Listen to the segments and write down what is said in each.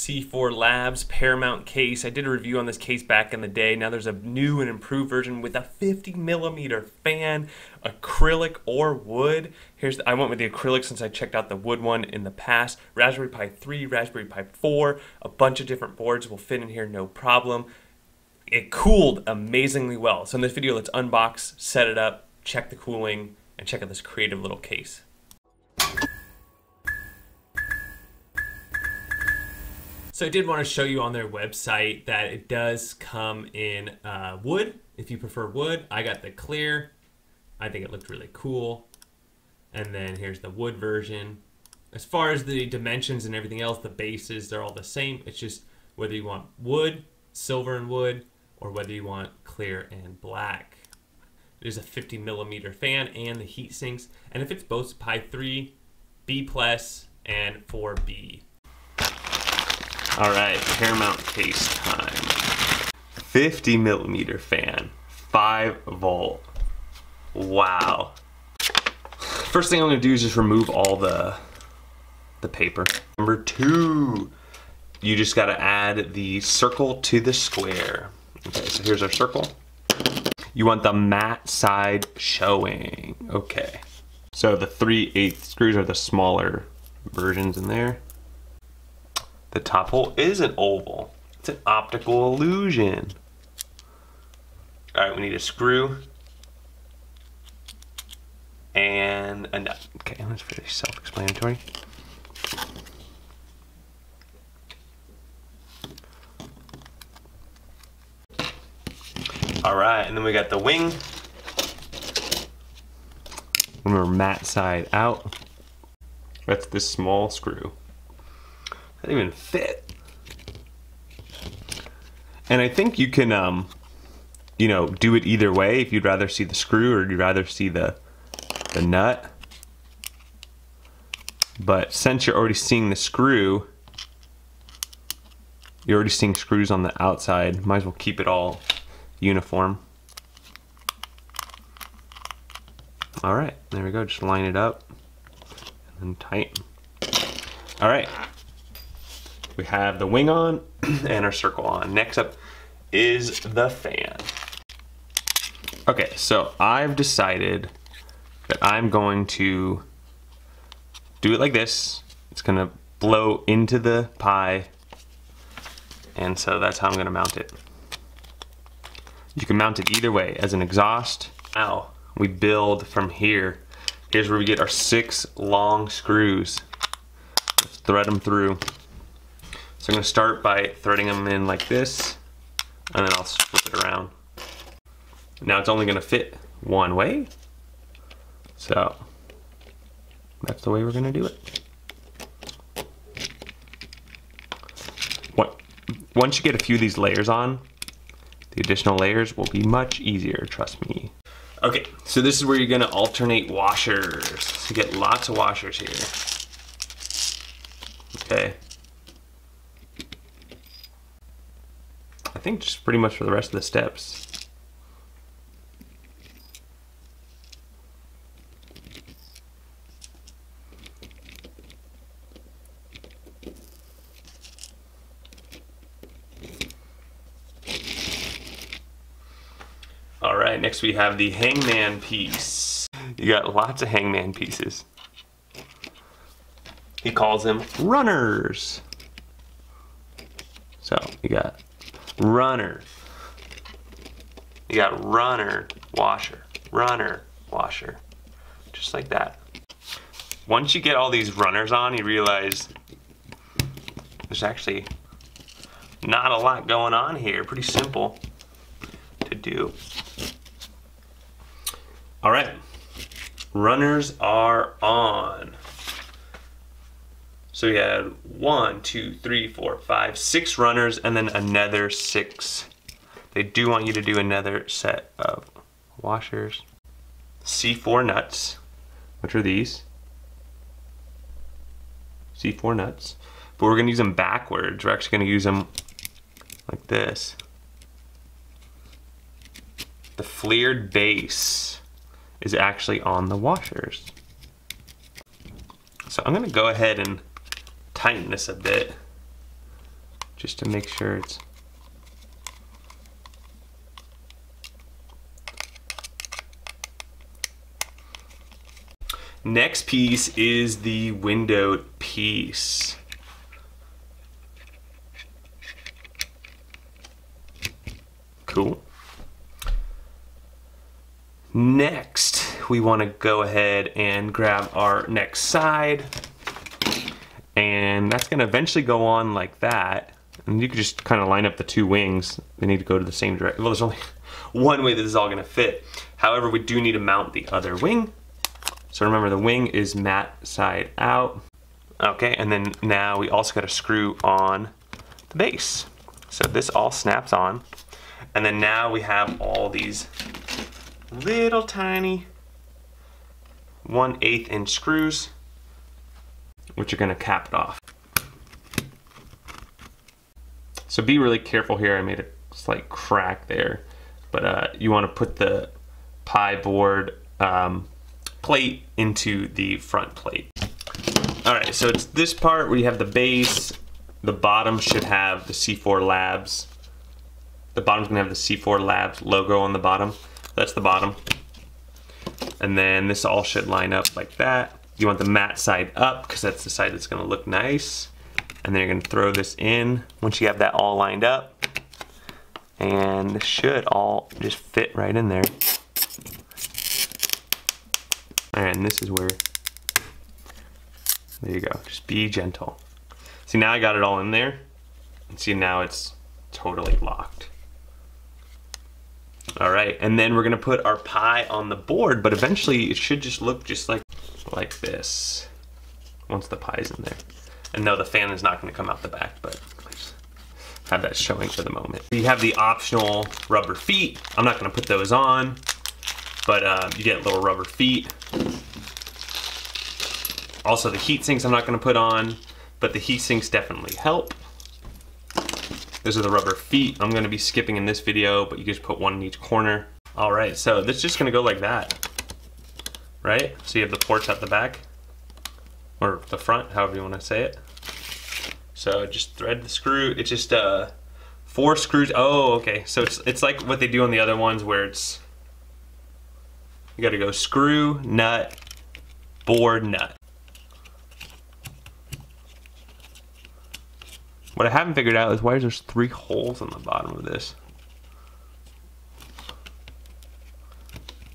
C4 Labs Paramount case. I did a review on this case back in the day. Now there's a new and improved version with a 50mm fan, acrylic or wood. I went with the acrylic since I checked out the wood one in the past. Raspberry Pi 3, Raspberry Pi 4, a bunch of different boards will fit in here, no problem. It cooled amazingly well. So in this video, let's unbox, set it up, check the cooling, and check out this creative little case. So I did want to show you on their website that it does come in wood, if you prefer wood. I got the clear. I think it looked really cool. And then here's the wood version. As far as the dimensions and everything else, the bases, they're all the same. It's just whether you want wood, silver and wood, or whether you want clear and black. There's a 50mm fan and the heat sinks, and it fits both Pi 3, B+, and 4B. All right, Paramount case time. 50mm fan, 5V. Wow. First thing I'm gonna do is just remove all the paper. Number two, you just gotta add the circle to the square. Okay, so here's our circle. You want the matte side showing. Okay. So the 3/8 screws are the smaller versions in there. The top hole is an oval. It's an optical illusion. All right, we need a screw and a nut. Okay, that's pretty self-explanatory. All right, and then we got the wing. Remember, matte side out. That's this small screw. That didn't even fit. And I think you can, you know, do it either way. If you'd rather see the screw or you'd rather see the nut. But since you're already seeing the screw, you're already seeing screws on the outside. Might as well keep it all uniform. All right, there we go. Just line it up and then tighten. All right. We have the wing on and our circle on. Next up is the fan. Okay, so I've decided that I'm going to do it like this. It's gonna blow into the Pi, and so that's how I'm gonna mount it. You can mount it either way as an exhaust. Now we build from here. Here's where we get our 6 long screws. Let's thread them through. So I'm gonna start by threading them in like this, and then I'll flip it around. Now it's only gonna fit one way, so that's the way we're gonna do it. Once you get a few of these layers on, the additional layers will be much easier, trust me. Okay, so this is where you're gonna alternate washers. So you get lots of washers here. Okay. I think just pretty much for the rest of the steps. All right, next we have the hangman piece. You got lots of hangman pieces. He calls them runners. So you got runner, you got runner, washer, just like that. Once you get all these runners on, you realize there's actually not a lot going on here. Pretty simple to do. All right, runners are on. So we had 6 runners and then another 6. They do want you to do another set of washers. C4 nuts, which are these. C4 nuts, but we're gonna use them backwards. We're actually gonna use them like this. The flared base is actually on the washers. So I'm gonna go ahead and tighten this a bit just to make sure it's . Next piece is the windowed piece. Cool. Next, we want to go ahead and grab our next side, and that's going to eventually go on like that. And you can just kind of line up the two wings. They need to go to the same direction. Well, there's only one way this is all going to fit. However, we do need to mount the other wing. So remember, the wing is mat side out. Okay, and then now we also got to screw on the base. So this all snaps on. And then now we have all these little tiny 1/8" screws, which are going to cap it off. So be really careful here. I made a slight crack there, but you want to put the Pi board plate into the front plate. All right, so it's this part where you have the base. The bottom should have the C4 Labs. The bottom's gonna have the C4 Labs logo on the bottom. That's the bottom. And then this all should line up like that. You want the matte side up because that's the side that's gonna look nice. And then you're gonna throw this in once you have that all lined up. And this should all just fit right in there. And this is where, there you go, just be gentle. See, now I got it all in there. And see, now it's totally locked. All right, and then we're gonna put our Pi on the board, but eventually it should just look just like this, once the Pi's in there. And no, the fan is not gonna come out the back, but I just have that showing for the moment. You have the optional rubber feet. I'm not gonna put those on, but you get little rubber feet. Also, the heat sinks I'm not gonna put on, but the heat sinks definitely help. Those are the rubber feet I'm gonna be skipping in this video, but you just put one in each corner. All right, so this is just gonna go like that, right? So you have the ports at the back, or the front, however you wanna say it. So just thread the screw, it's just 4 screws, oh, okay. So it's like what they do on the other ones where it's, you gotta go screw, nut, board, nut. What I haven't figured out is why there's 3 holes on the bottom of this.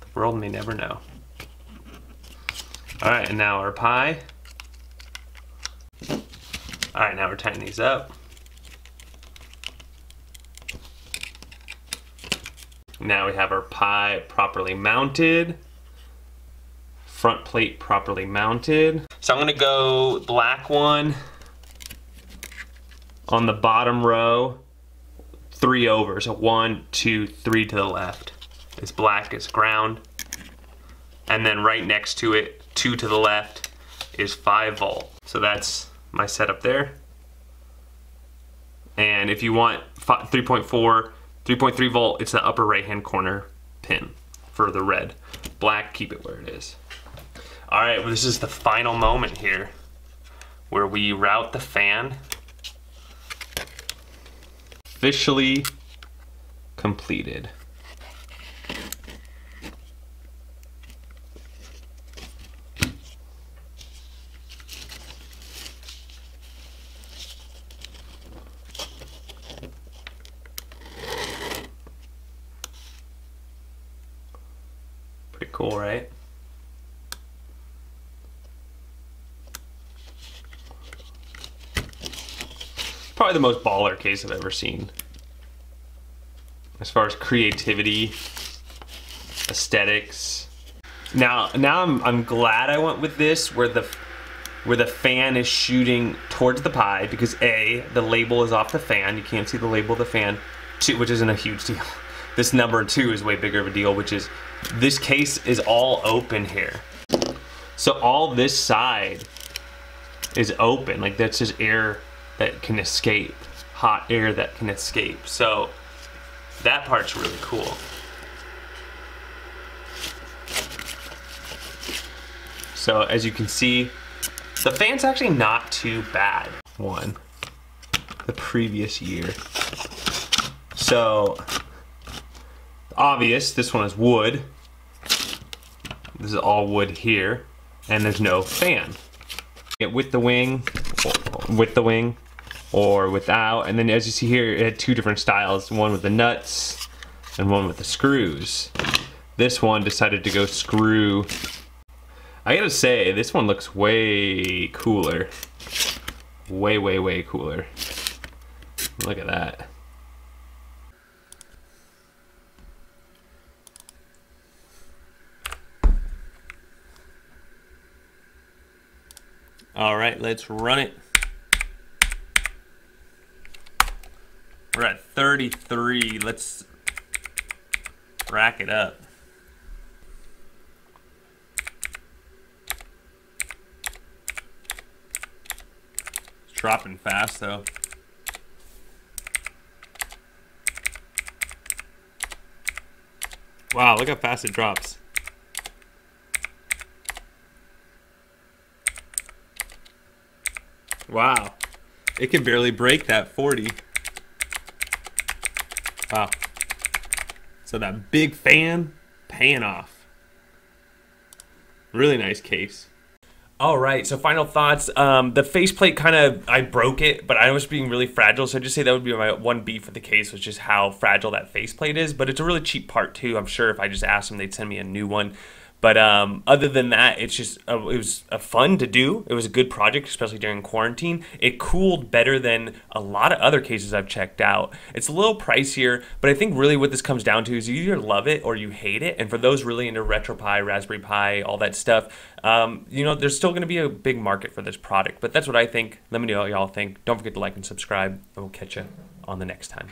The world may never know. All right, and now our Pi. All right, now we're tightening these up. Now we have our Pi properly mounted. Front plate properly mounted. So I'm gonna go black one on the bottom row, 3 over. So 1, 2, 3 to the left. It's black, it's ground. And then right next to it, 2 to the left is 5V. So that's my setup there. And if you want 3.3 volt, it's the upper right hand corner pin for the red. Black, keep it where it is. All right, well, this is the final moment here where we route the fan. Officially completed. Cool, right? Probably the most baller case I've ever seen. As far as creativity, aesthetics. Now I'm glad I went with this where the fan is shooting towards the Pi, because A, the label is off the fan. You can't see the label of the fan, which isn't a huge deal. This number 2 is way bigger of a deal, which is this case is all open here. So all this side is open. Like, that's just air that can escape, hot air that can escape. So that part's really cool. So as you can see, the fan's actually not too bad. One, the previous year. So, obvious, this one is wood. This is all wood here, and there's no fan. With the wing, or without, and then as you see here, it had two different styles, one with the nuts and one with the screws. This one decided to go screw. I gotta say, this one looks way cooler. Way, way, way cooler. Look at that. All right, let's run it. We're at 33. Let's rack it up. It's dropping fast though. Wow, look how fast it drops. Wow, it can barely break that 40. Wow, so that big fan paying off. Really nice case. All right, so final thoughts. The faceplate kind of, I broke it, but I was being really fragile, so I just say that would be my one beef with the case, was just how fragile that faceplate is. But it's a really cheap part too. I'm sure if I just asked them, they'd send me a new one. But other than that, it's just it was fun to do. It was a good project, especially during quarantine. It cooled better than a lot of other cases I've checked out. It's a little pricier, but I think really what this comes down to is you either love it or you hate it. And for those really into RetroPie, Raspberry Pi, all that stuff, you know, there's still going to be a big market for this product. But that's what I think. Let me know what y'all think. Don't forget to like and subscribe, and we'll catch you on the next time.